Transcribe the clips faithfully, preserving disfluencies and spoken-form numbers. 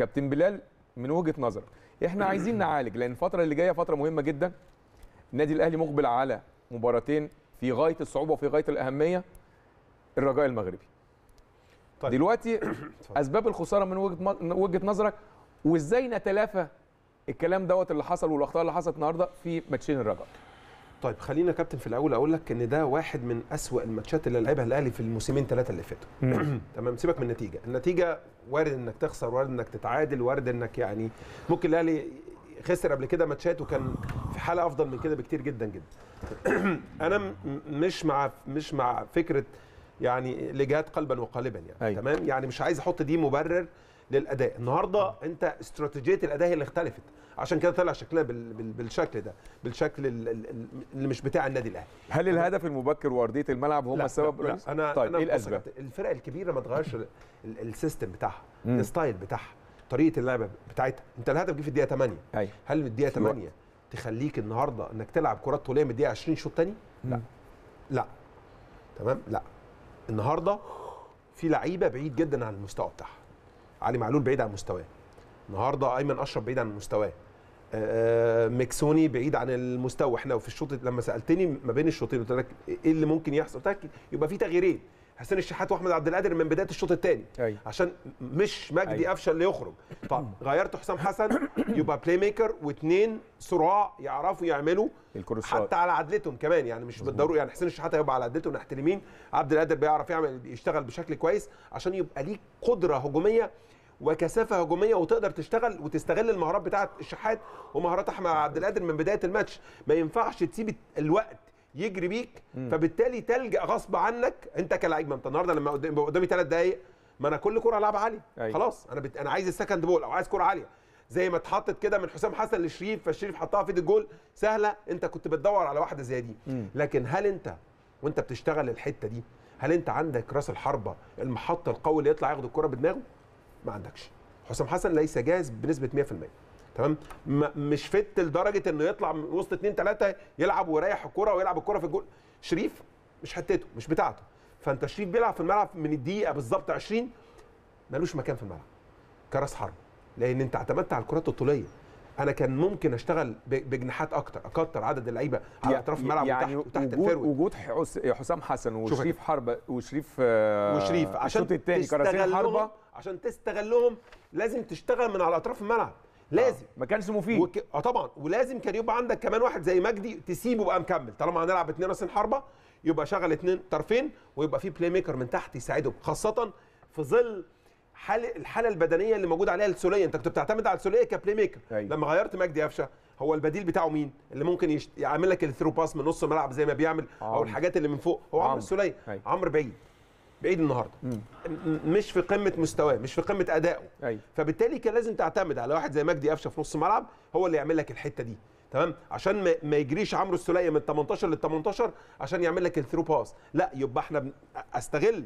كابتن بلال، من وجهه نظرك احنا عايزين نعالج، لان الفتره اللي جايه فتره مهمه جدا. النادي الاهلي مقبل على مباراتين في غايه الصعوبه وفي غايه الاهميه، الرجاء المغربي. طيب دلوقتي اسباب الخساره من وجهه نظرك، وازاي نتلافى الكلام دوت اللي حصل والاخطاء اللي حصلت النهارده في ماتشين الرجاء؟ طيب خلينا يا كابتن في الاول اقول لك ان ده واحد من اسوأ الماتشات اللي لعبها الاهلي في الموسمين ثلاثه اللي فاتوا. تمام، سيبك من النتيجه، النتيجه وارد انك تخسر، وارد انك تتعادل، وارد انك يعني ممكن الاهلي خسر قبل كده ماتشات وكان في حاله افضل من كده بكتير جدا جدا. انا مش مع مش مع فكره يعني لجهات قلبا وقالبا يعني. أيوة. تمام، يعني مش عايز احط دي مبرر للاداء النهارده. انت استراتيجيه الاداء هي اللي اختلفت، عشان كده طلع شكلنا بالشكل ده، بالشكل اللي مش بتاع النادي الاهلي. هل الهدف المبكر وارضيه الملعب هم السبب؟ لا لا. انا طيب ايه الاسباب؟ الفرق الكبيره ما تغيرش السيستم بتاعها، الستايل بتاعها، طريقه اللعبه بتاعتها. انت الهدف جه في الدقيقه ثمانية. أيوة. هل الدقيقه ثمانية تخليك النهارده انك تلعب كرات طوليه من الدقيقه عشرين شوط ثاني؟ لا لا تمام. لا، النهارده في لعيبه بعيد جدا عن المستوى بتاعها. علي معلول بعيد عن مستواه النهارده، ايمن اشرف بعيد عن مستواه، مكسوني بعيد عن المستوى. احنا في الشوط لما سالتني ما بين الشوطين قلت لك ايه اللي ممكن يحصل؟ قلت لك يبقى في تغييرين، حسين الشحات واحمد عبد القادر من بدايه الشوط الثاني، عشان مش مجدي قفشه اللي يخرج. طب غيرت حسام حسن، يبقى بلاي ميكر واثنين صراع يعرفوا يعملوا حتى على عدلتهم كمان، يعني مش بالضروره يعني حسين الشحات هيبقى على عدلته ونحترمين، عبد القادر بيعرف يعمل يشتغل بشكل كويس عشان يبقى ليك قدره هجوميه وكثافه هجوميه وتقدر تشتغل وتستغل المهارات بتاعه الشحات ومهارات احمد عبد القادر من بدايه الماتش. ما ينفعش تسيب الوقت يجري بيك، فبالتالي تلجا غصب عنك انت كلاعب. ما انت النهارده لما قدامي ثلاث دقائق ما انا كل كره العبها عاليه. أيوة. خلاص انا بت... انا عايز السكند بول او عايز كره عاليه زي ما اتحطت كده من حسام حسن لشريف، فالشريف حطها في الجول سهله، انت كنت بتدور على واحده زي دي. م. لكن هل انت وانت بتشتغل الحته دي هل انت عندك راس الحربه المحط القوي اللي يطلع ياخد الكره بدماغه؟ ما عندكش. حسام حسن ليس جاهز بنسبه مية في المية. تمام، مش فت لدرجه انه يطلع من وسط اثنين ثلاثه يلعب ويريح الكره ويلعب الكره في الجول. شريف مش حتته، مش بتاعته. فانت شريف بيلعب في الملعب من الدقيقه بالظبط عشرين، مالوش مكان في الملعب كراس حرب، لان انت اعتمدت على الكرات الطوليه. انا كان ممكن اشتغل بجناحات اكتر، اكتر عدد اللعيبه على اطراف الملعب يعني وتحت, وتحت الفروه. وجود حسام حسن وشريف حربه وشريف آه وشريف عشان تستغلهم، عشان تستغلهم لازم تشتغل من على اطراف الملعب. لازم آه. ما كانش مفيد وك... اه طبعا. ولازم كان يبقى عندك كمان واحد زي مجدي تسيبه بقى مكمل، طالما هنلعب اثنين راسين حربه يبقى شغل اثنين طرفين، ويبقى في بلاي ميكر من تحت يساعده، خاصه في ظل حاله الحاله البدنيه اللي موجود عليها السوليه. انت كنت بتعتمد على السوليه كبلاي ميكر. أيوة. لما غيرت مجدي قفشه هو البديل بتاعه مين اللي ممكن يشت... يعمل لك الثرو باس من نص الملعب زي ما بيعمل عم. او الحاجات اللي من فوق هو عمرو السوليه. أيوة. عمرو بعيد بعيد النهارده، مش في قمه مستواه، مش في قمه ادائه. أيوة. فبالتالي كان لازم تعتمد على واحد زي مجدي قفشه في نص الملعب هو اللي يعمل لك الحته دي. تمام، عشان ما, ما يجريش عمرو السوليه من تمنتاشر لل تمنتاشر عشان يعمل لك الثرو باس. لا، يبقى احنا بن... استغل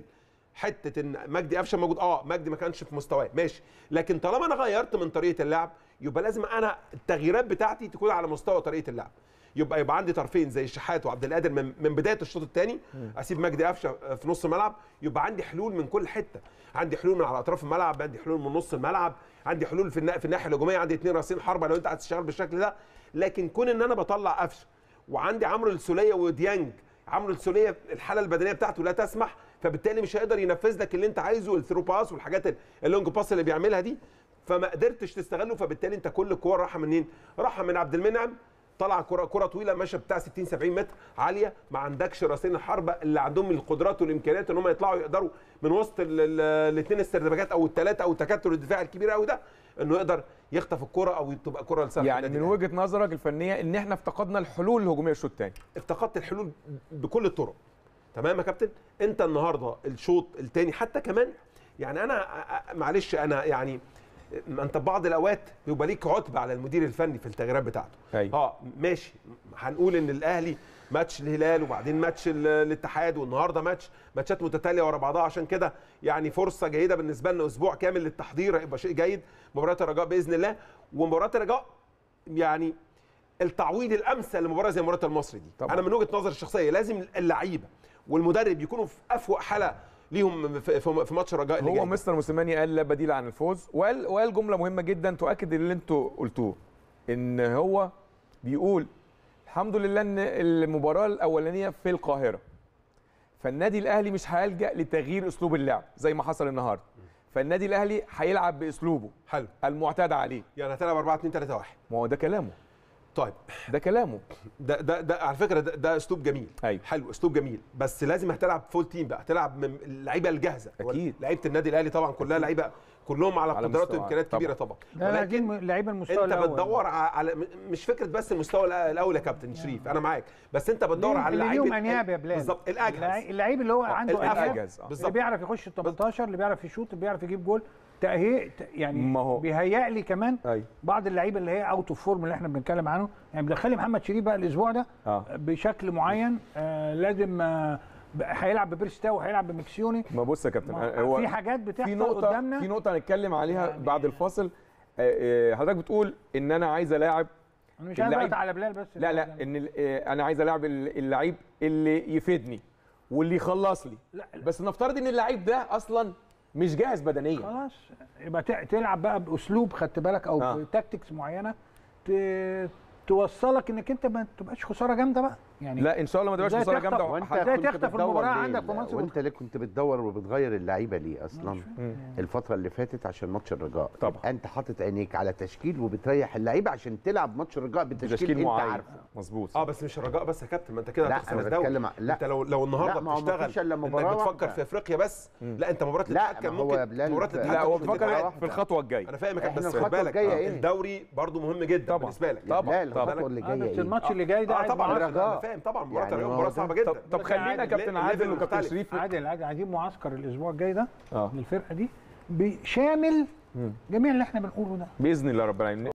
حته ان مجدي قفشه موجود. اه مجدي ما كانش في مستواه ماشي، لكن طالما انا غيرت من طريقه اللعب يبقى لازم انا التغييرات بتاعتي تكون على مستوى طريقه اللعب. يبقى يبقى عندي طرفين زي الشحات وعبد القادر من, من بدايه الشوط الثاني، اسيب مجدي قفشه في نص الملعب، يبقى عندي حلول من كل حته، عندي حلول من على اطراف الملعب، عندي حلول من نص الملعب، عندي حلول في, النا... في الناحيه الهجوميه، عندي اثنين راسين حربه لو انت هتشتغل بالشكل ده. لكن كون ان انا بطلع قفشه وعندي عمرو السوليه وديانج، عمرو السوليه الحاله البدنيه بتاعته لا تسمح، فبالتالي مش هيقدر ينفذ لك اللي انت عايزه، الثرو باس والحاجات اللونج باس اللي بيعملها دي، فما قدرتش تستغله. فبالتالي انت كل الكور راحه منين؟ راحه من عبد المنعم، طلع كره كره طويله ماشيه بتاع ستين سبعين متر عاليه، ما عندكش راسين الحربه اللي عندهم القدرات والامكانيات ان هم يطلعوا يقدروا من وسط الاثنين السردباجات او الثلاثه او التكتل الدفاعي الكبير قوي ده انه يقدر يخطف الكره او تبقى كره لصالح. يعني من وجهه نظرك الفنيه ان احنا افتقدنا الحلول الهجوميه الشوط الثاني؟ افتقدت الحلول بكل الطرق. تمام يا كابتن، انت النهارده الشوط الثاني حتى كمان يعني انا معلش انا يعني انت بعض الاوقات بيبقى ليك عتبه على المدير الفني في التغييرات بتاعته. أيوة. اه ماشي، هنقول ان الاهلي ماتش الهلال وبعدين ماتش الاتحاد والنهارده ماتش ماتشات متتاليه ورا بعضها، عشان كده يعني فرصه جيده بالنسبه لنا اسبوع كامل للتحضير، هيبقى شيء جيد مباراه الرجاء باذن الله. ومباراه الرجاء يعني التعويض الامثل لمباراه زي مباراه المصري دي. طبعا. انا من وجهه نظري الشخصيه لازم اللعيبه والمدرب يكونوا في أفوأ حاله ليهم في ماتش الرجاء اللي جاي. هو مستر موسيماني قال لا بديل عن الفوز، وقال وقال جمله مهمه جدا تؤكد اللي انتوا قلتوه، ان هو بيقول الحمد لله ان المباراه الاولانيه في القاهره، فالنادي الاهلي مش هيلجأ لتغيير اسلوب اللعب زي ما حصل النهارده، فالنادي الاهلي هيلعب باسلوبه حلو المعتاد عليه، يعني هتلعب أربعة اتنين تلاتة واحد. ما هو ده كلامه. طيب ده كلامه ده ده, ده على فكره ده, ده اسلوب جميل. أيوة. حلو، اسلوب جميل، بس لازم هتلعب فول تيم بقى، تلعب من اللعيبه الجاهزه. اكيد لعيبه النادي الاهلي طبعا كلها لعيبه، كلهم على قدرات وامكانيات كبيره طبعا، ولكن لعيبه المستوى الاول. انت بتدور على مش فكره بس المستوى الاول يا كابتن شريف، انا معاك، بس انت بتدور على اللعيبه بالظبط الاجهز، اللعيب اللي هو عنده اجهز، اللي بيعرف يخش ال تمنتاشر، اللي بيعرف يشوط، اللي بيعرف يجيب جول. تأهيل يعني بيهيأ لي كمان. أيوة. بعض اللعيبه اللي هي اوت اوف فورم اللي احنا بنتكلم عنه، يعني بدخلي محمد شريف بقى الاسبوع ده آه. بشكل معين آه لازم آه هيلعب ببيرستا وهيلعب بمكسيوني. ما بص يا كابتن، هو في حاجات بتحصل قدامنا، في نقطه هنتكلم عليها يعني بعد الفاصل. آه حضرتك بتقول ان انا عايز الاعب، انا مش عايز على بلال بس، لا لا يعني. ان انا عايز الاعب اللعيب اللي يفيدني واللي يخلص لي، لا لا. بس نفترض ان اللعيب ده اصلا مش جاهز بدنيا، خلاص يبقى تلعب بقى باسلوب خدت بالك او آه. بتكتكس معينه توصلك انك انت ما تبقاش خساره جامده بقى، يعني لا ان شاء الله ما تبقاش خساره جامده. وانت ازاي تخطف المباراه عندك في مصر؟ وانت ليه كنت بتدور وبتغير اللعيبه ليه اصلا الفتره اللي فاتت عشان ماتش الرجاء؟ طبعا انت حاطط عينيك على تشكيل وبتريح اللعيبه عشان تلعب ماتش الرجاء بتشكيل انت عارفه. مظبوط. اه بس مش الرجاء بس يا كابتن، ما انت كده هتخسر الدوري. انت لو لو النهارده بتشتغل انك بتفكر في افريقيا بس، لا انت مباراه التحكم ممكن مباراه التحكم بتفكر في الخطوه الجايه. انا فاهمك، بس خد بالك الدوري برضه مهم جدا بالنسبه لك. طبعا الخطوه اللي جايه الماتش اللي جاي ده طبعا فاهم، طبعا مباراه يعني مباراه صعبه جدا. طب خلينا يا كابتن عادل وكابتن شريف، عادل عادل عايزين معسكر الاسبوع الجاي ده للفرقه دي بشامل جميع اللي احنا بنقوله ده باذن الله رب العالمين.